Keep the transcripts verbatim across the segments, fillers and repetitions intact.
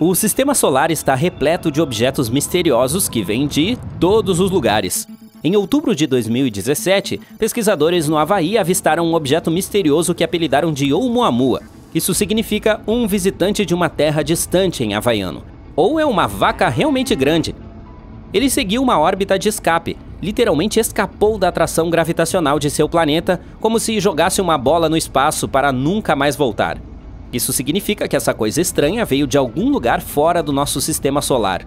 O sistema solar está repleto de objetos misteriosos que vêm de todos os lugares. Em outubro de dois mil e dezessete, pesquisadores no Havaí avistaram um objeto misterioso que apelidaram de Oumuamua. Isso significa um visitante de uma terra distante em havaiano. Ou é uma vaca realmente grande. Ele seguiu uma órbita de escape, literalmente escapou da atração gravitacional de seu planeta, como se jogasse uma bola no espaço para nunca mais voltar. Isso significa que essa coisa estranha veio de algum lugar fora do nosso sistema solar.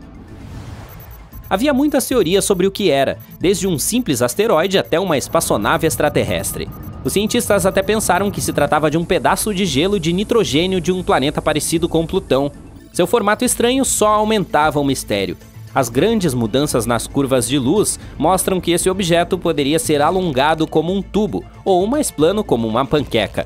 Havia muitas teorias sobre o que era, desde um simples asteroide até uma espaçonave extraterrestre. Os cientistas até pensaram que se tratava de um pedaço de gelo de nitrogênio de um planeta parecido com Plutão. Seu formato estranho só aumentava o mistério. As grandes mudanças nas curvas de luz mostram que esse objeto poderia ser alongado como um tubo, ou mais plano como uma panqueca.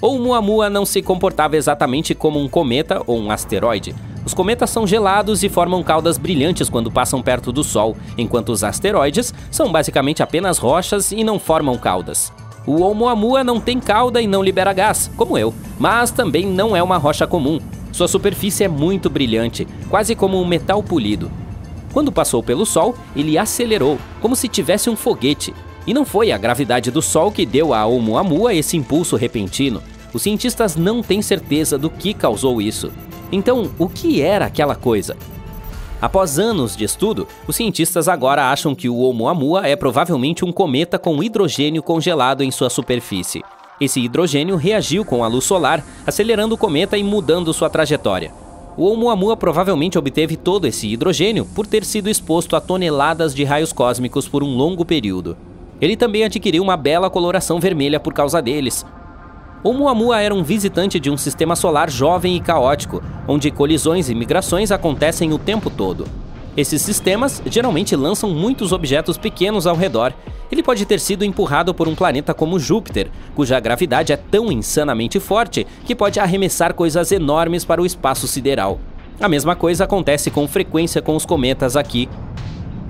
Oumuamua não se comportava exatamente como um cometa ou um asteroide. Os cometas são gelados e formam caudas brilhantes quando passam perto do Sol, enquanto os asteroides são basicamente apenas rochas e não formam caudas. O Oumuamua não tem cauda e não libera gás, como eu, mas também não é uma rocha comum. Sua superfície é muito brilhante, quase como um metal polido. Quando passou pelo Sol, ele acelerou, como se tivesse um foguete. E não foi a gravidade do Sol que deu a Oumuamua esse impulso repentino. Os cientistas não têm certeza do que causou isso. Então, o que era aquela coisa? Após anos de estudo, os cientistas agora acham que o Oumuamua é provavelmente um cometa com hidrogênio congelado em sua superfície. Esse hidrogênio reagiu com a luz solar, acelerando o cometa e mudando sua trajetória. O Oumuamua provavelmente obteve todo esse hidrogênio por ter sido exposto a toneladas de raios cósmicos por um longo período. Ele também adquiriu uma bela coloração vermelha por causa deles. Oumuamua era um visitante de um sistema solar jovem e caótico, onde colisões e migrações acontecem o tempo todo. Esses sistemas geralmente lançam muitos objetos pequenos ao redor. Ele pode ter sido empurrado por um planeta como Júpiter, cuja gravidade é tão insanamente forte que pode arremessar coisas enormes para o espaço sideral. A mesma coisa acontece com frequência com os cometas aqui.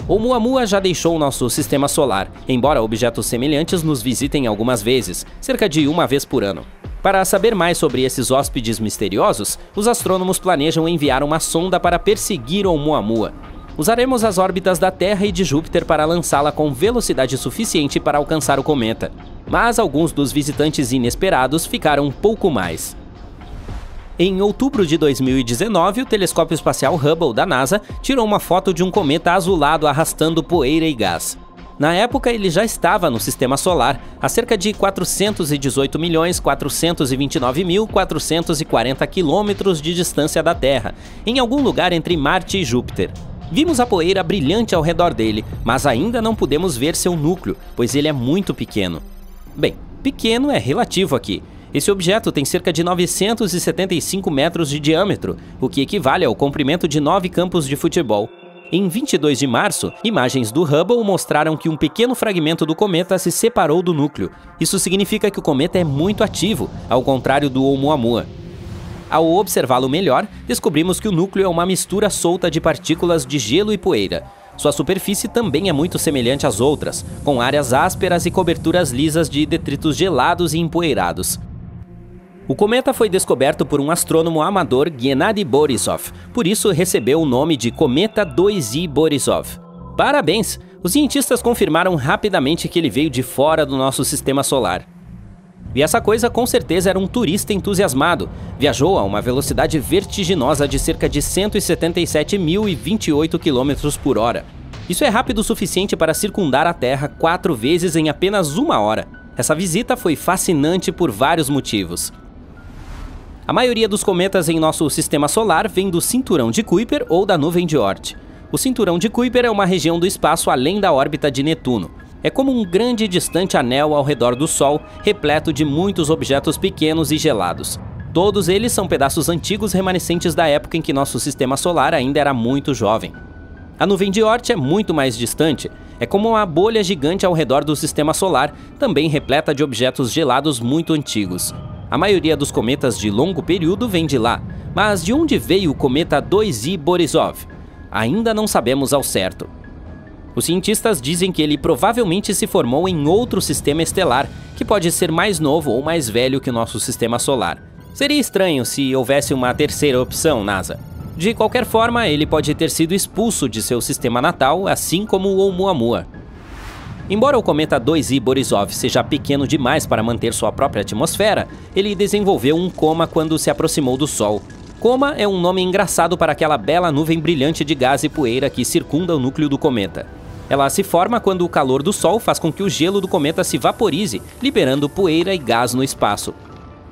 Oumuamua já deixou nosso sistema solar, embora objetos semelhantes nos visitem algumas vezes, cerca de uma vez por ano. Para saber mais sobre esses hóspedes misteriosos, os astrônomos planejam enviar uma sonda para perseguir Oumuamua. Usaremos as órbitas da Terra e de Júpiter para lançá-la com velocidade suficiente para alcançar o cometa. Mas alguns dos visitantes inesperados ficaram um pouco mais. Em outubro de dois mil e dezenove, o telescópio espacial Hubble da NASA tirou uma foto de um cometa azulado arrastando poeira e gás. Na época, ele já estava no sistema solar, a cerca de quatrocentos e dezoito milhões, quatrocentos e vinte e nove mil, quatrocentos e quarenta quilômetros de distância da Terra, em algum lugar entre Marte e Júpiter. Vimos a poeira brilhante ao redor dele, mas ainda não pudemos ver seu núcleo, pois ele é muito pequeno. Bem, pequeno é relativo aqui. Esse objeto tem cerca de novecentos e setenta e cinco metros de diâmetro, o que equivale ao comprimento de nove campos de futebol. Em vinte e dois de março, imagens do Hubble mostraram que um pequeno fragmento do cometa se separou do núcleo. Isso significa que o cometa é muito ativo, ao contrário do Oumuamua. Ao observá-lo melhor, descobrimos que o núcleo é uma mistura solta de partículas de gelo e poeira. Sua superfície também é muito semelhante às outras, com áreas ásperas e coberturas lisas de detritos gelados e empoeirados. O cometa foi descoberto por um astrônomo amador, Gennady Borisov, por isso recebeu o nome de Cometa dois I Borisov. Parabéns! Os cientistas confirmaram rapidamente que ele veio de fora do nosso sistema solar. E essa coisa com certeza era um turista entusiasmado. Viajou a uma velocidade vertiginosa de cerca de cento e setenta e sete mil e vinte e oito quilômetros por hora. Isso é rápido o suficiente para circundar a Terra quatro vezes em apenas uma hora. Essa visita foi fascinante por vários motivos. A maioria dos cometas em nosso sistema solar vem do Cinturão de Kuiper ou da Nuvem de Oort. O Cinturão de Kuiper é uma região do espaço além da órbita de Netuno. É como um grande e distante anel ao redor do Sol, repleto de muitos objetos pequenos e gelados. Todos eles são pedaços antigos remanescentes da época em que nosso sistema solar ainda era muito jovem. A Nuvem de Oort é muito mais distante. É como uma bolha gigante ao redor do sistema solar, também repleta de objetos gelados muito antigos. A maioria dos cometas de longo período vem de lá. Mas de onde veio o cometa dois I Borisov? Ainda não sabemos ao certo. Os cientistas dizem que ele provavelmente se formou em outro sistema estelar, que pode ser mais novo ou mais velho que o nosso sistema solar. Seria estranho se houvesse uma terceira opção, NASA. De qualquer forma, ele pode ter sido expulso de seu sistema natal, assim como o Oumuamua. Embora o cometa dois I Borisov seja pequeno demais para manter sua própria atmosfera, ele desenvolveu um coma quando se aproximou do Sol. Coma é um nome engraçado para aquela bela nuvem brilhante de gás e poeira que circunda o núcleo do cometa. Ela se forma quando o calor do Sol faz com que o gelo do cometa se vaporize, liberando poeira e gás no espaço.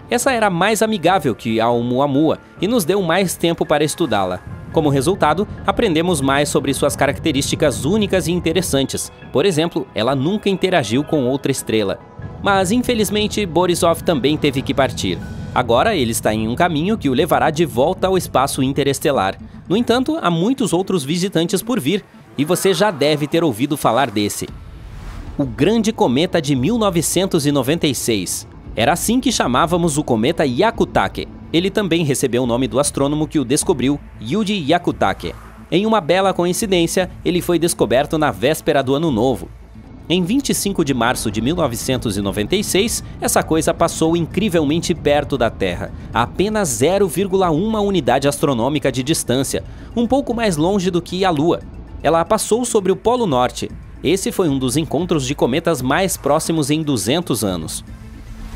Essa era mais amigável que a Oumuamua e nos deu mais tempo para estudá-la. Como resultado, aprendemos mais sobre suas características únicas e interessantes. Por exemplo, ela nunca interagiu com outra estrela. Mas, infelizmente, Borisov também teve que partir. Agora ele está em um caminho que o levará de volta ao espaço interestelar. No entanto, há muitos outros visitantes por vir, e você já deve ter ouvido falar desse. O Grande Cometa de mil novecentos e noventa e seis. Era assim que chamávamos o cometa Hyakutake. Ele também recebeu o nome do astrônomo que o descobriu, Yuji Hyakutake. Em uma bela coincidência, ele foi descoberto na véspera do Ano Novo. Em vinte e cinco de março de mil novecentos e noventa e seis, essa coisa passou incrivelmente perto da Terra, a apenas zero vírgula um unidade astronômica de distância, um pouco mais longe do que a Lua. Ela passou sobre o Polo Norte. Esse foi um dos encontros de cometas mais próximos em duzentos anos.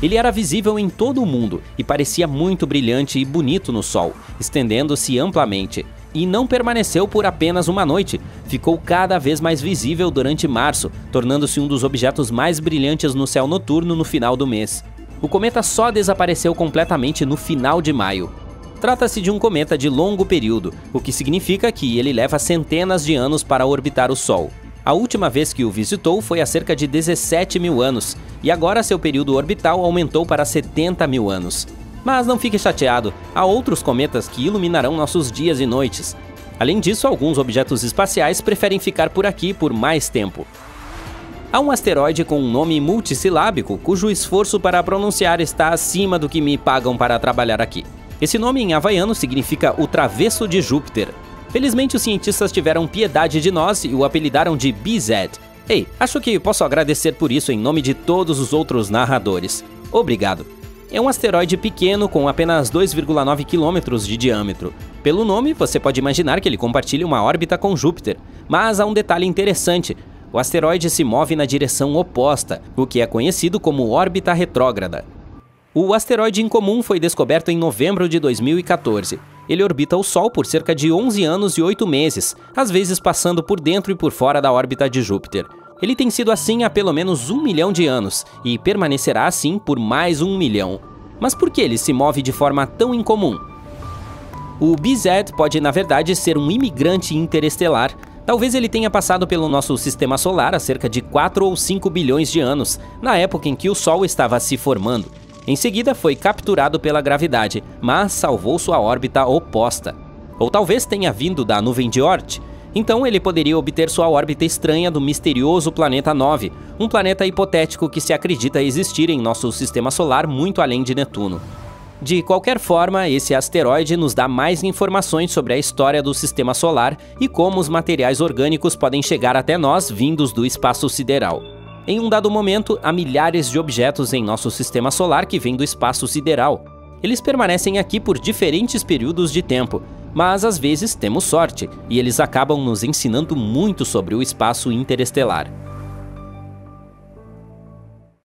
Ele era visível em todo o mundo e parecia muito brilhante e bonito no Sol, estendendo-se amplamente. E não permaneceu por apenas uma noite, ficou cada vez mais visível durante março, tornando-se um dos objetos mais brilhantes no céu noturno no final do mês. O cometa só desapareceu completamente no final de maio. Trata-se de um cometa de longo período, o que significa que ele leva centenas de anos para orbitar o Sol. A última vez que o visitou foi há cerca de dezessete mil anos, e agora seu período orbital aumentou para setenta mil anos. Mas não fique chateado, há outros cometas que iluminarão nossos dias e noites. Além disso, alguns objetos espaciais preferem ficar por aqui por mais tempo. Há um asteroide com um nome multissilábico, cujo esforço para pronunciar está acima do que me pagam para trabalhar aqui. Esse nome em havaiano significa o Travesso de Júpiter. Felizmente, os cientistas tiveram piedade de nós e o apelidaram de B Z. Ei, acho que posso agradecer por isso em nome de todos os outros narradores. Obrigado. É um asteroide pequeno com apenas dois vírgula nove quilômetros de diâmetro. Pelo nome, você pode imaginar que ele compartilha uma órbita com Júpiter. Mas há um detalhe interessante. O asteroide se move na direção oposta, o que é conhecido como órbita retrógrada. O asteroide incomum foi descoberto em novembro de dois mil e quatorze. Ele orbita o Sol por cerca de onze anos e oito meses, às vezes passando por dentro e por fora da órbita de Júpiter. Ele tem sido assim há pelo menos um milhão de anos, e permanecerá assim por mais um milhão. Mas por que ele se move de forma tão incomum? O B Z pode, na verdade, ser um imigrante interestelar. Talvez ele tenha passado pelo nosso sistema solar há cerca de quatro ou cinco bilhões de anos, na época em que o Sol estava se formando. Em seguida, foi capturado pela gravidade, mas salvou sua órbita oposta. Ou talvez tenha vindo da Nuvem de Oort. Então ele poderia obter sua órbita estranha do misterioso planeta nove, um planeta hipotético que se acredita existir em nosso sistema solar muito além de Netuno. De qualquer forma, esse asteroide nos dá mais informações sobre a história do sistema solar e como os materiais orgânicos podem chegar até nós vindos do espaço sideral. Em um dado momento, há milhares de objetos em nosso sistema solar que vêm do espaço sideral. Eles permanecem aqui por diferentes períodos de tempo, mas às vezes temos sorte, e eles acabam nos ensinando muito sobre o espaço interestelar.